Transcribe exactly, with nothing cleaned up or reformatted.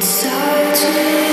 It's so true.